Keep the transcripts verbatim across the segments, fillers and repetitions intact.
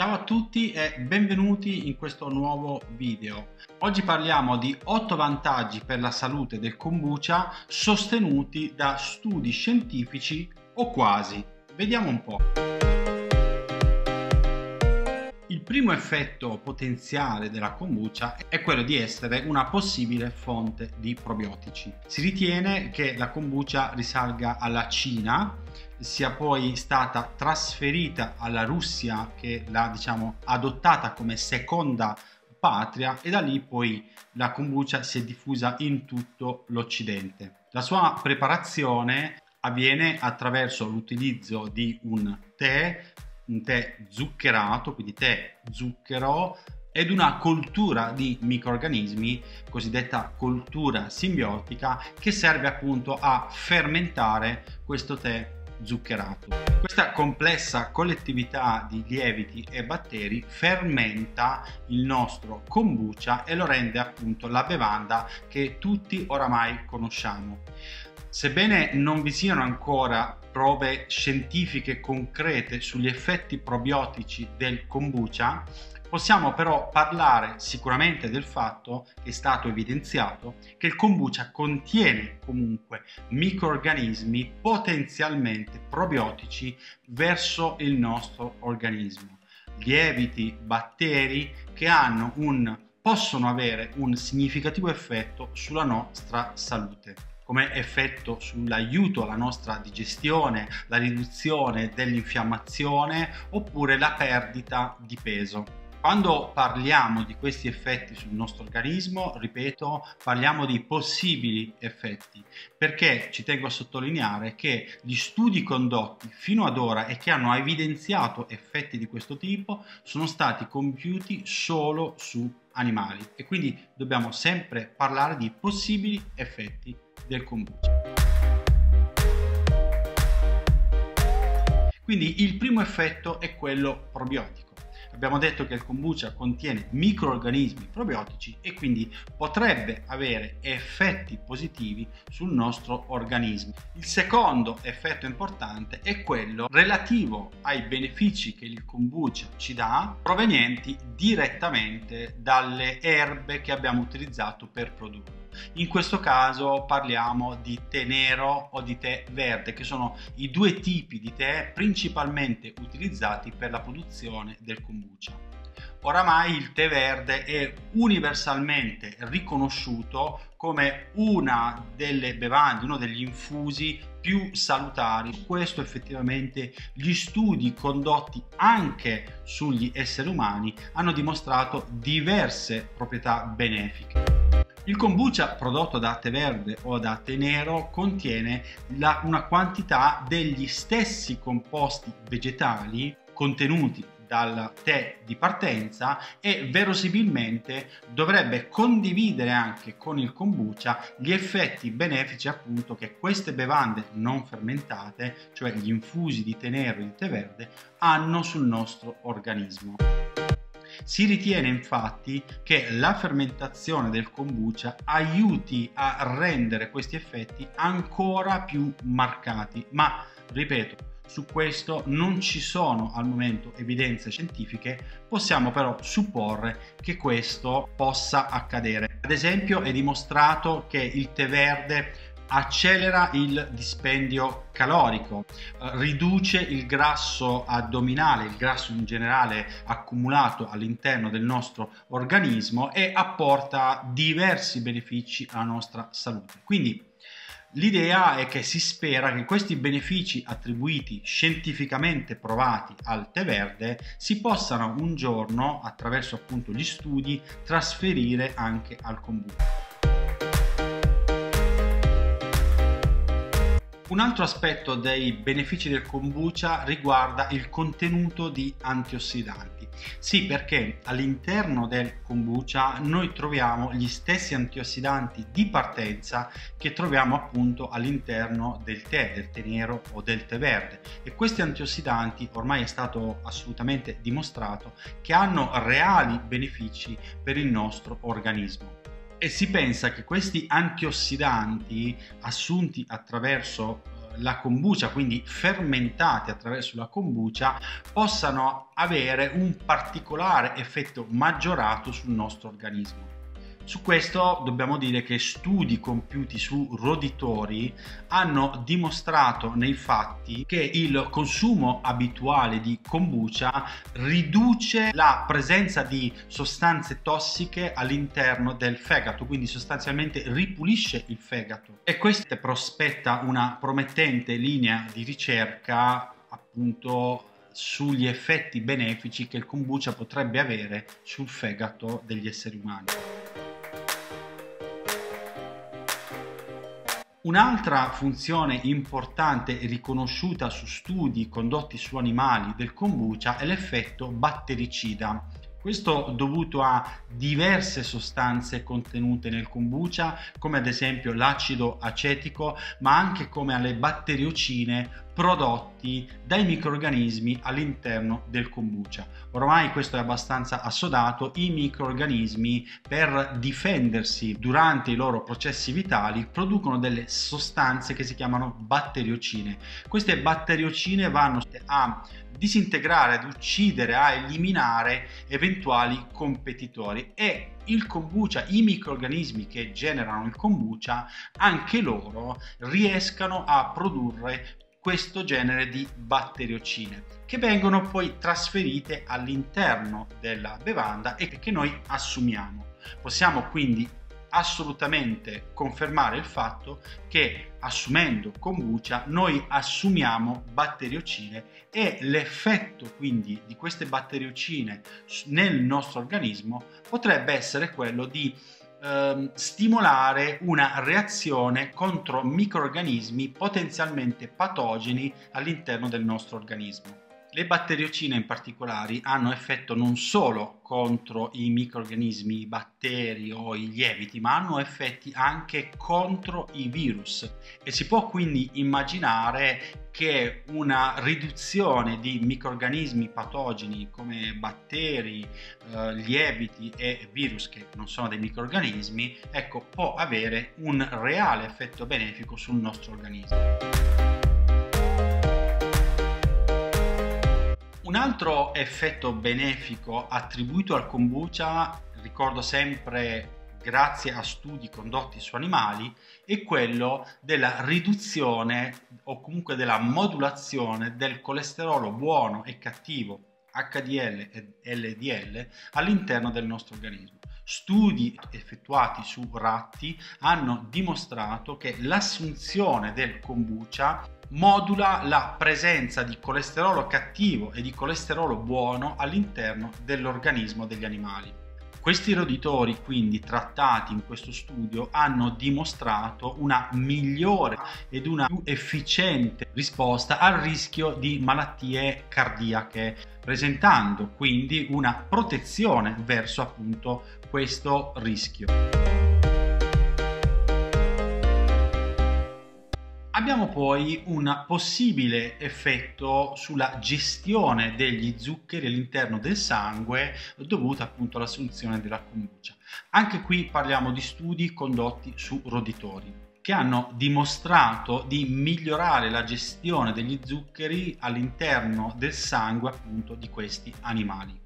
Ciao a tutti e benvenuti in questo nuovo video. Oggi parliamo di otto vantaggi per la salute del kombucha sostenuti da studi scientifici o quasi. Vediamo un po'. Il primo effetto potenziale della kombucha è quello di essere una possibile fonte di probiotici. Si ritiene che la kombucha risalga alla Cina, sia poi stata trasferita alla Russia, che l'ha diciamo adottata come seconda patria, e da lì poi la kombucha si è diffusa in tutto l'Occidente. La sua preparazione avviene attraverso l'utilizzo di un tè, un tè zuccherato, quindi tè zucchero, ed una coltura di microrganismi, cosiddetta coltura simbiotica, che serve appunto a fermentare questo tè zuccherato. Questa complessa collettività di lieviti e batteri fermenta il nostro kombucha e lo rende appunto la bevanda che tutti oramai conosciamo. Sebbene non vi siano ancora prove scientifiche concrete sugli effetti probiotici del kombucha, possiamo però parlare sicuramente del fatto che è stato evidenziato che il kombucha contiene comunque microrganismi potenzialmente probiotici verso il nostro organismo. Lieviti, batteri che hanno un, possono avere un significativo effetto sulla nostra salute, come effetto sull'aiuto alla nostra digestione, la riduzione dell'infiammazione oppure la perdita di peso. Quando parliamo di questi effetti sul nostro organismo, ripeto, parliamo di possibili effetti, perché ci tengo a sottolineare che gli studi condotti fino ad ora e che hanno evidenziato effetti di questo tipo sono stati compiuti solo su animali, e quindi dobbiamo sempre parlare di possibili effetti del kombucha. Quindi il primo effetto è quello probiotico. Abbiamo detto che il kombucha contiene microrganismi probiotici e quindi potrebbe avere effetti positivi sul nostro organismo. Il secondo effetto importante è quello relativo ai benefici che il kombucha ci dà, provenienti direttamente dalle erbe che abbiamo utilizzato per produrlo. In questo caso parliamo di tè nero o di tè verde, che sono i due tipi di tè principalmente utilizzati per la produzione del kombucha. Oramai il tè verde è universalmente riconosciuto come una delle bevande, uno degli infusi più salutari. Questo effettivamente gli studi condotti anche sugli esseri umani hanno dimostrato diverse proprietà benefiche. Il kombucha prodotto da tè verde o da tè nero contiene la, una quantità degli stessi composti vegetali contenuti dal tè di partenza e verosimilmente dovrebbe condividere anche con il kombucha gli effetti benefici appunto che queste bevande non fermentate, cioè gli infusi di tè nero e di tè verde, hanno sul nostro organismo. Si ritiene infatti che la fermentazione del kombucha aiuti a rendere questi effetti ancora più marcati, ma ripeto, su questo non ci sono al momento evidenze scientifiche, possiamo però supporre che questo possa accadere. Ad esempio è dimostrato che il tè verde accelera il dispendio calorico, riduce il grasso addominale, il grasso in generale accumulato all'interno del nostro organismo e apporta diversi benefici alla nostra salute. Quindi l'idea è che si spera che questi benefici attribuiti scientificamente provati al tè verde si possano un giorno, attraverso appunto gli studi, trasferire anche al kombucha. Un altro aspetto dei benefici del kombucha riguarda il contenuto di antiossidanti. Sì, perché all'interno del kombucha noi troviamo gli stessi antiossidanti di partenza che troviamo appunto all'interno del tè, del tè nero o del tè verde. E questi antiossidanti, ormai è stato assolutamente dimostrato, che hanno reali benefici per il nostro organismo. E si pensa che questi antiossidanti assunti attraverso la kombucha, quindi fermentati attraverso la kombucha, possano avere un particolare effetto maggiorato sul nostro organismo. Su questo dobbiamo dire che studi compiuti su roditori hanno dimostrato nei fatti che il consumo abituale di kombucha riduce la presenza di sostanze tossiche all'interno del fegato, quindi sostanzialmente ripulisce il fegato, e questa prospetta una promettente linea di ricerca appunto sugli effetti benefici che il kombucha potrebbe avere sul fegato degli esseri umani. Un'altra funzione importante e riconosciuta su studi condotti su animali del kombucha è l'effetto battericida. Questo dovuto a diverse sostanze contenute nel kombucha, come ad esempio l'acido acetico, ma anche come alle batteriocine prodotti dai microrganismi all'interno del kombucha. Ormai questo è abbastanza assodato: i microrganismi, per difendersi durante i loro processi vitali, producono delle sostanze che si chiamano batteriocine. Queste batteriocine vanno a disintegrare, ad uccidere, a eliminare eventuali competitori, e il kombucha, i microrganismi che generano il kombucha, anche loro riescano a produrre questo genere di batteriocine, che vengono poi trasferite all'interno della bevanda e che noi assumiamo. Possiamo quindi assolutamente confermare il fatto che assumendo kombucha noi assumiamo batteriocine, e l'effetto quindi di queste batteriocine nel nostro organismo potrebbe essere quello di stimolare una reazione contro microrganismi potenzialmente patogeni all'interno del nostro organismo. Le batteriocine in particolare hanno effetto non solo contro i microrganismi, i batteri o i lieviti, ma hanno effetti anche contro i virus, e si può quindi immaginare che una riduzione di microrganismi patogeni come batteri, eh, lieviti e virus, che non sono dei microrganismi, ecco, può avere un reale effetto benefico sul nostro organismo. Un altro effetto benefico attribuito al kombucha, ricordo sempre grazie a studi condotti su animali, è quello della riduzione o comunque della modulazione del colesterolo buono e cattivo, acca di elle e elle di elle, all'interno del nostro organismo. Studi effettuati su ratti hanno dimostrato che l'assunzione del kombucha modula la presenza di colesterolo cattivo e di colesterolo buono all'interno dell'organismo degli animali. Questi roditori, quindi, trattati in questo studio, hanno dimostrato una migliore ed una più efficiente risposta al rischio di malattie cardiache, presentando quindi una protezione verso appunto questo rischio. Abbiamo poi un possibile effetto sulla gestione degli zuccheri all'interno del sangue dovuta appunto all'assunzione della kombucha. Anche qui parliamo di studi condotti su roditori che hanno dimostrato di migliorare la gestione degli zuccheri all'interno del sangue appunto di questi animali.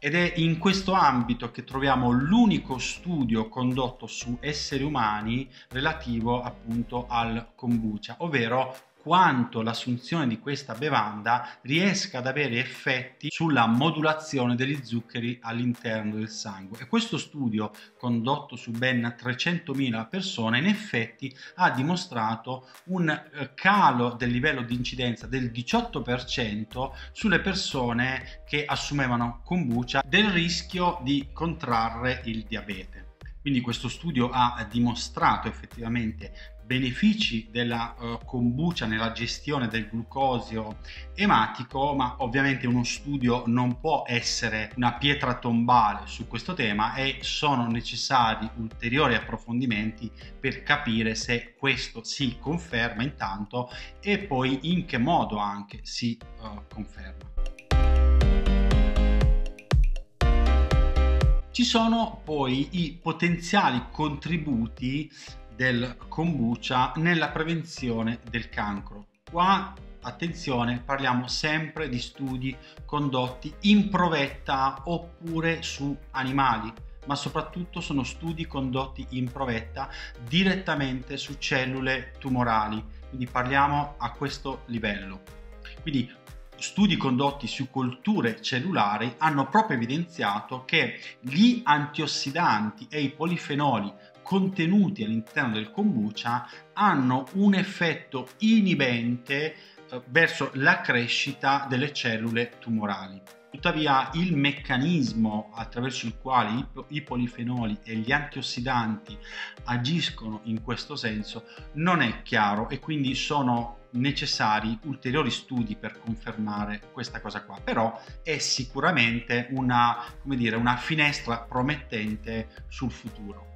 Ed è in questo ambito che troviamo l'unico studio condotto su esseri umani relativo appunto al kombucha, ovvero quanto l'assunzione di questa bevanda riesca ad avere effetti sulla modulazione degli zuccheri all'interno del sangue. E questo studio, condotto su ben trecentomila persone, in effetti ha dimostrato un calo del livello di incidenza del diciotto per cento sulle persone che assumevano kombucha del rischio di contrarre il diabete. Quindi questo studio ha dimostrato effettivamente benefici della uh, kombucha nella gestione del glucosio ematico, ma ovviamente uno studio non può essere una pietra tombale su questo tema, e sono necessari ulteriori approfondimenti per capire se questo si conferma intanto, e poi in che modo anche si uh, conferma. Ci sono poi i potenziali contributi del kombucha nella prevenzione del cancro. Qua attenzione, parliamo sempre di studi condotti in provetta oppure su animali, ma soprattutto sono studi condotti in provetta direttamente su cellule tumorali, quindi parliamo a questo livello. Quindi studi condotti su colture cellulari hanno proprio evidenziato che gli antiossidanti e i polifenoli contenuti all'interno del kombucha hanno un effetto inibente verso la crescita delle cellule tumorali. Tuttavia il meccanismo attraverso il quale i polifenoli e gli antiossidanti agiscono in questo senso non è chiaro e quindi sono necessari ulteriori studi per confermare questa cosa qua, però è sicuramente una, come dire, una finestra promettente sul futuro.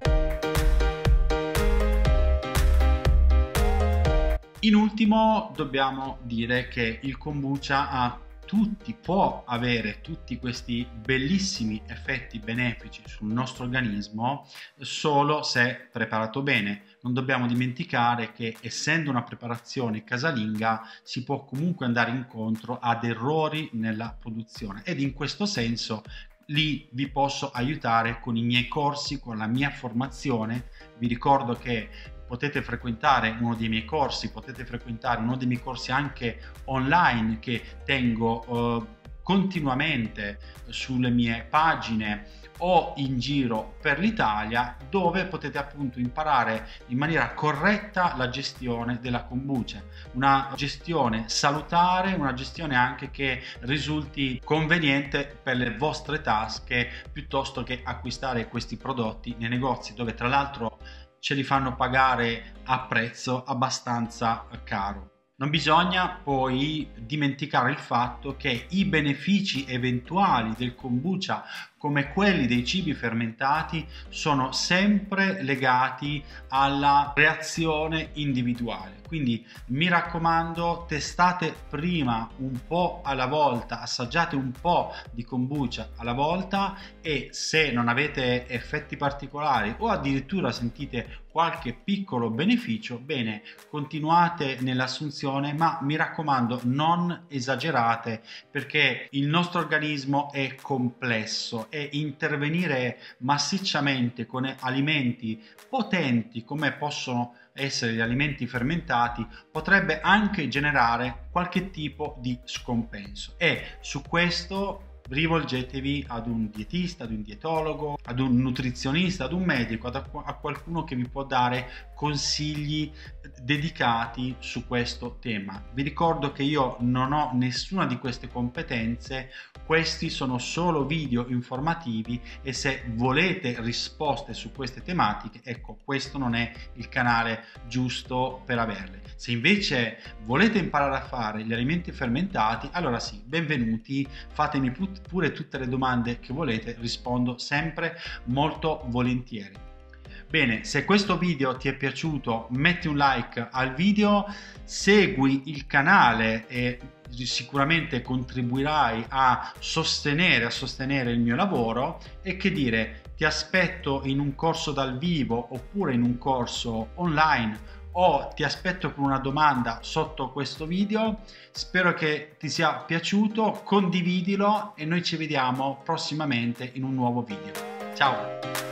In ultimo dobbiamo dire che il kombucha ha tutti, può avere tutti questi bellissimi effetti benefici sul nostro organismo solo se preparato bene. Non dobbiamo dimenticare che essendo una preparazione casalinga si può comunque andare incontro ad errori nella produzione ed in questo senso lì vi posso aiutare con i miei corsi, con la mia formazione. Vi ricordo che potete frequentare uno dei miei corsi, potete frequentare uno dei miei corsi anche online che tengo eh, continuamente sulle mie pagine o in giro per l'Italia, dove potete appunto imparare in maniera corretta la gestione della kombucha, una gestione salutare, una gestione anche che risulti conveniente per le vostre tasche piuttosto che acquistare questi prodotti nei negozi, dove tra l'altro ce li fanno pagare a prezzo abbastanza caro. Non bisogna poi dimenticare il fatto che i benefici eventuali del kombucha, come quelli dei cibi fermentati, sono sempre legati alla reazione individuale. Quindi mi raccomando, testate prima un po' alla volta, assaggiate un po' di kombucha alla volta e se non avete effetti particolari o addirittura sentite qualche piccolo beneficio, bene, continuate nell'assunzione, ma mi raccomando non esagerate, perché il nostro organismo è complesso e intervenire massicciamente con alimenti potenti come possono essere gli alimenti fermentati potrebbe anche generare qualche tipo di scompenso e su questo rivolgetevi ad un dietista, ad un dietologo, ad un nutrizionista, ad un medico, ad a qualcuno che vi può dare consigli dedicati su questo tema. Vi ricordo che io non ho nessuna di queste competenze, questi sono solo video informativi e se volete risposte su queste tematiche, ecco, questo non è il canale giusto per averle. Se invece volete imparare a fare gli alimenti fermentati, allora sì, benvenuti, fatemi put- pure tutte le domande che volete, rispondo sempre molto volentieri. Bene, se questo video ti è piaciuto metti un like al video, segui il canale e sicuramente contribuirai a sostenere, a sostenere il mio lavoro. E che dire, ti aspetto in un corso dal vivo oppure in un corso online o ti aspetto con una domanda sotto questo video. Spero che ti sia piaciuto, condividilo e noi ci vediamo prossimamente in un nuovo video. Ciao!